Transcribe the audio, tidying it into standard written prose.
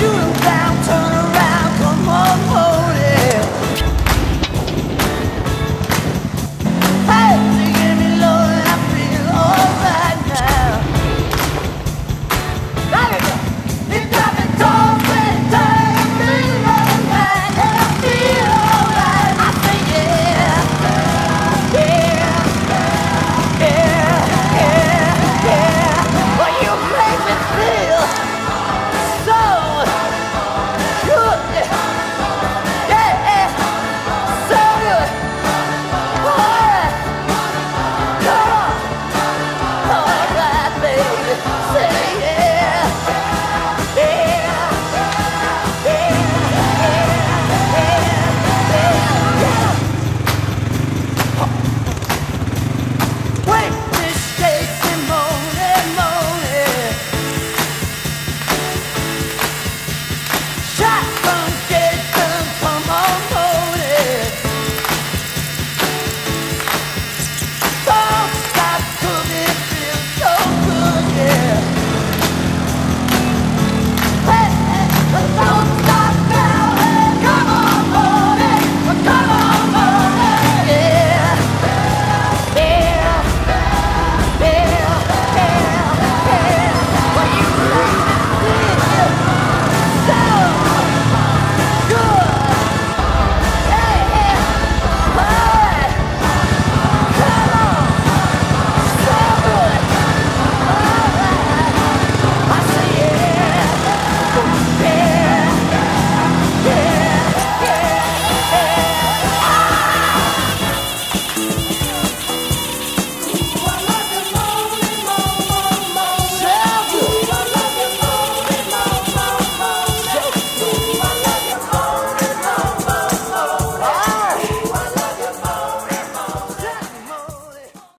you're about to